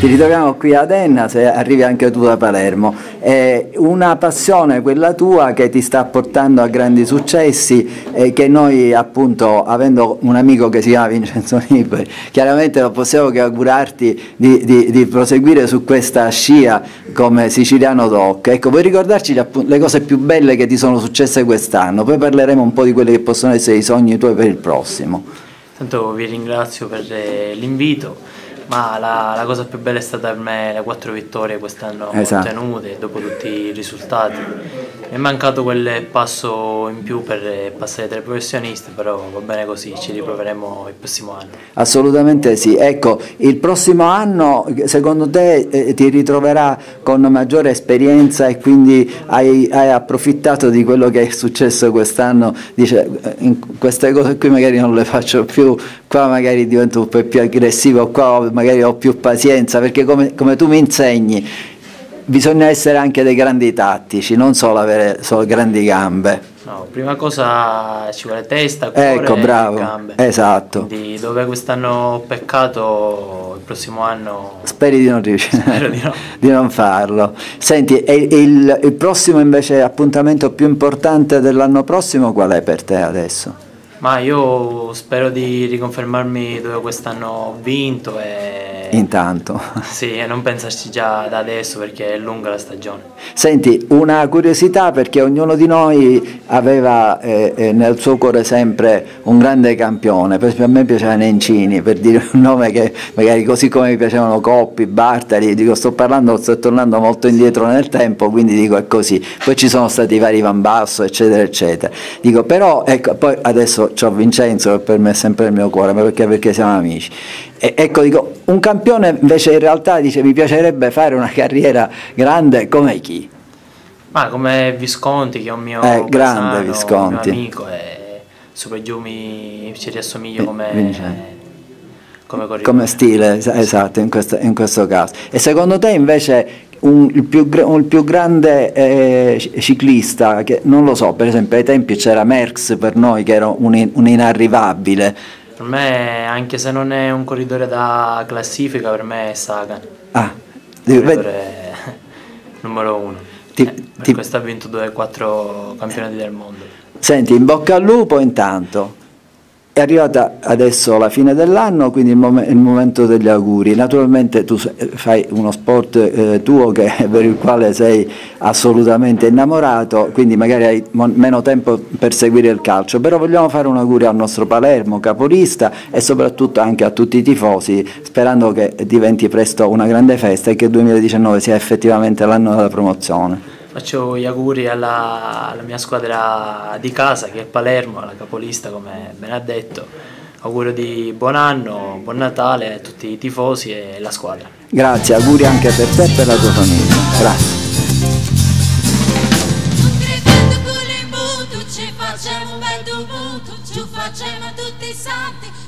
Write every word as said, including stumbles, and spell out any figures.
Ci ritroviamo qui ad Enna, se arrivi anche tu da Palermo. È una passione quella tua che ti sta portando a grandi successi e che noi, appunto, avendo un amico che si chiama Vincenzo Nibali, chiaramente non possiamo che augurarti di, di, di proseguire su questa scia come siciliano doc. Ecco, vuoi ricordarci le cose più belle che ti sono successe quest'anno? Poi parleremo un po' di quelli che possono essere i sogni tuoi per il prossimo. Tanto vi ringrazio per l'invito. Ma la, la cosa più bella è stata per me le quattro vittorie quest'anno esatto. ottenute dopo tutti i risultati. Mi è mancato quel passo in più per passare tra i professionisti, però va bene così, ci riproveremo il prossimo anno. Assolutamente sì. Ecco, il prossimo anno secondo te eh, ti ritroverà con maggiore esperienza e quindi hai, hai approfittato di quello che è successo quest'anno? Dice, queste cose qui magari non le faccio più, qua magari divento un po' più aggressivo, qua magari ho più pazienza, perché come, come tu mi insegni bisogna essere anche dei grandi tattici, non solo avere solo grandi gambe. No, prima cosa ci vuole testa, cuore, ecco, bravo, e gambe. Esatto. Quindi dove quest'anno ho peccato, il prossimo anno speri di non riuscire, spero di, no. di non farlo. Senti, e il, il prossimo invece appuntamento più importante dell'anno prossimo qual è per te adesso? Ma io spero di riconfermarmi dove quest'anno ho vinto e... Intanto. Sì, e non pensarci già da adesso perché è lunga la stagione. Senti, una curiosità, perché ognuno di noi aveva eh, nel suo cuore sempre un grande campione. Per esempio a me piaceva Nencini, per dire un nome che magari, così come mi piacevano Coppi, Bartali, dico, sto parlando, sto tornando molto indietro nel tempo, quindi dico è così. Poi ci sono stati i vari Van Basso, eccetera, eccetera. Dico, però, ecco, poi adesso c'ho Vincenzo che per me è sempre il mio cuore, ma perché, perché siamo amici. E, ecco, dico, un campione invece in realtà dice mi piacerebbe fare una carriera grande come chi? Ma come Visconti, che è un mio eh, grande pesano, un mio amico, e super giù mi ci riassomiglio come, come, come stile, esatto, in questo, in questo caso. E secondo te invece Un, il, più, un, il più grande eh, ciclista, che non lo so, per esempio ai tempi c'era Merckx per noi che era un, un inarrivabile. Per me, anche se non è un corridore da classifica, per me è Sagan, ah, il corridore numero uno, ti, eh, per ti... questo ha vinto due quattro campionati del mondo. Senti, in bocca al lupo intanto. È arrivata adesso la fine dell'anno, quindi il, mom il momento degli auguri. Naturalmente tu fai uno sport eh, tuo che, per il quale sei assolutamente innamorato, quindi magari hai meno tempo per seguire il calcio, però vogliamo fare un augurio al nostro Palermo capolista e soprattutto anche a tutti i tifosi, sperando che diventi presto una grande festa e che il duemiladiciannove sia effettivamente l'anno della promozione. Faccio gli auguri alla, alla mia squadra di casa, che è Palermo, alla capolista come ben ha detto. Auguro di buon anno, buon Natale a tutti i tifosi e alla squadra. Grazie, auguri anche per te e per la tua famiglia. Grazie. Ci facciamo un bel tumulto, ci facciamo tutti i santi.